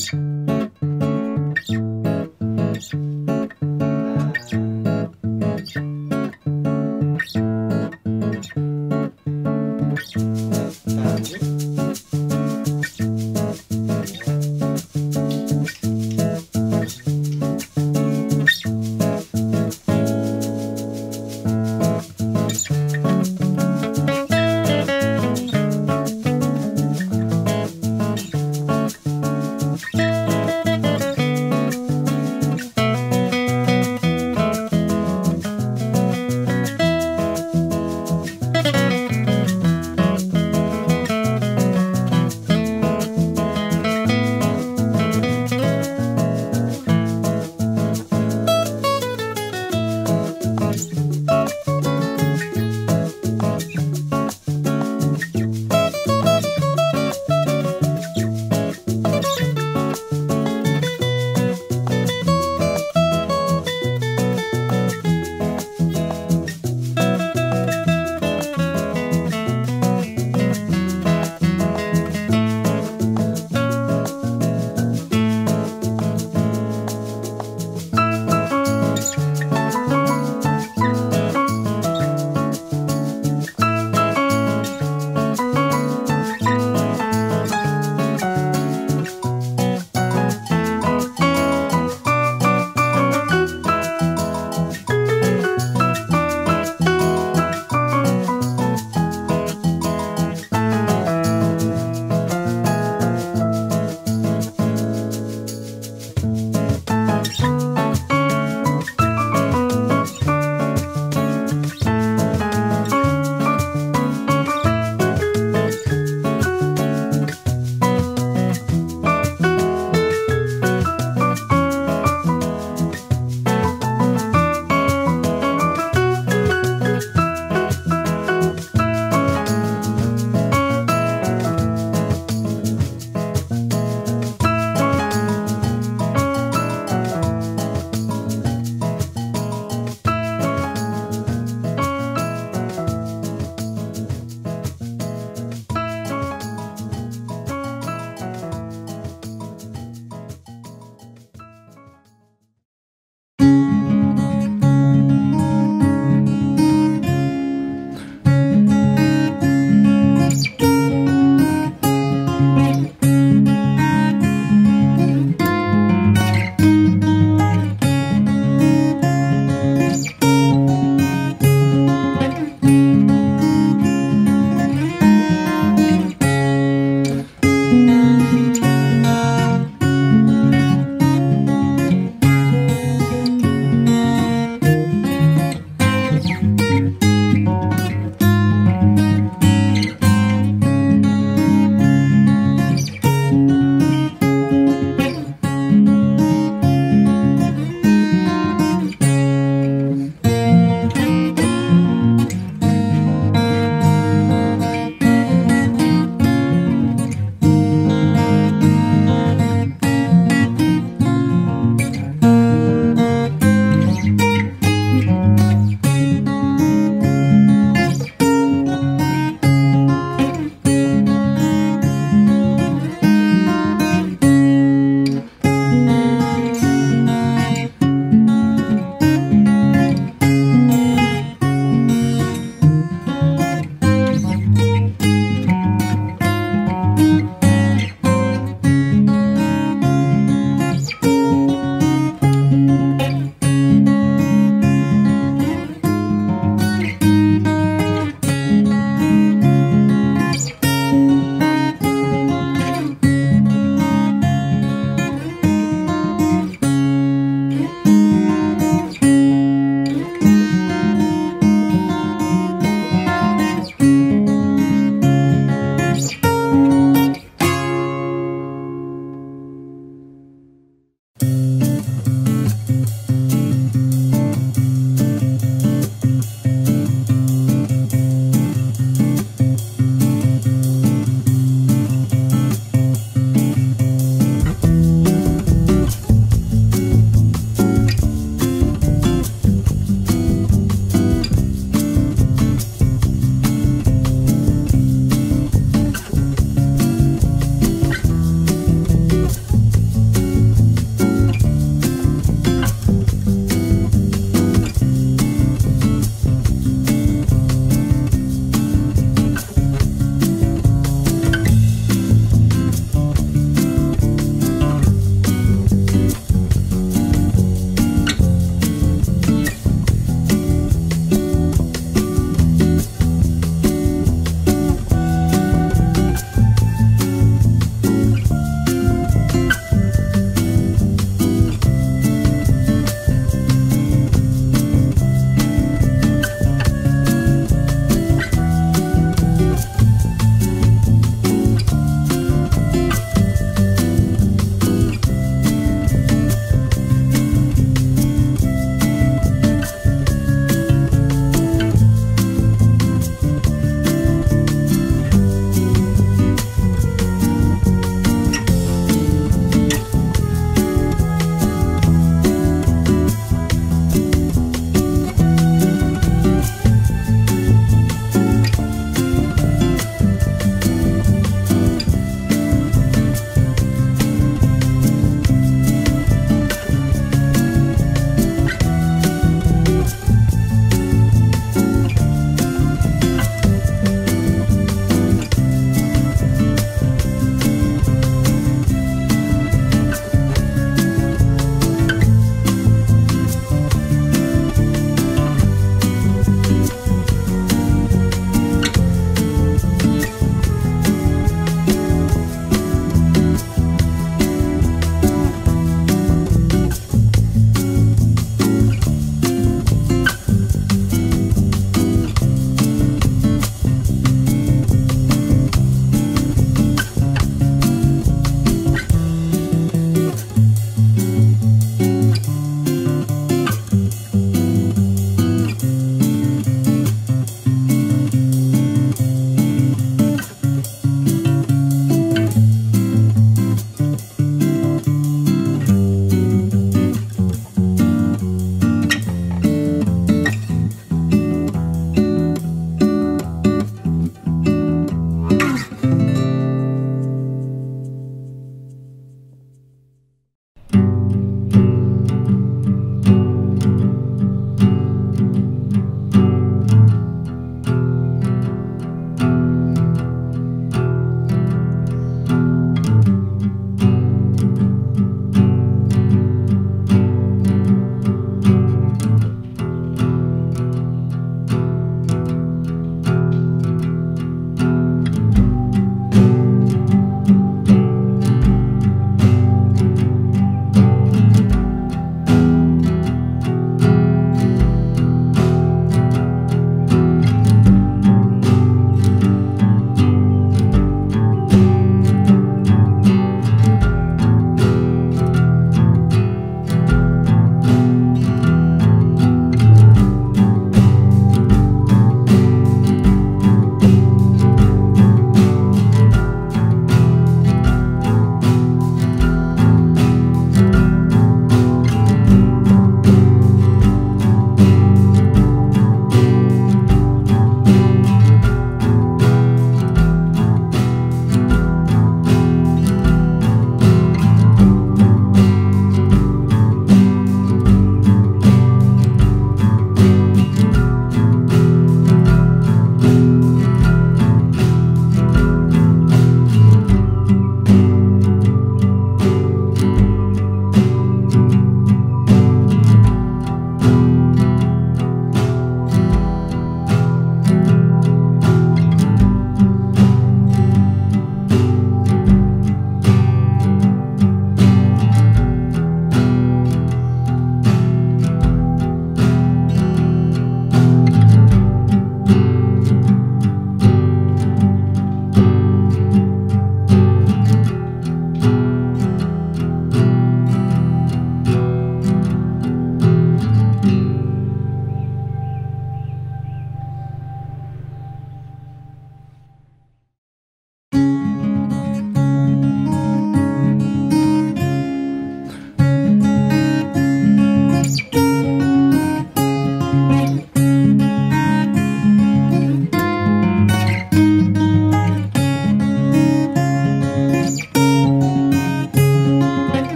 Cheers.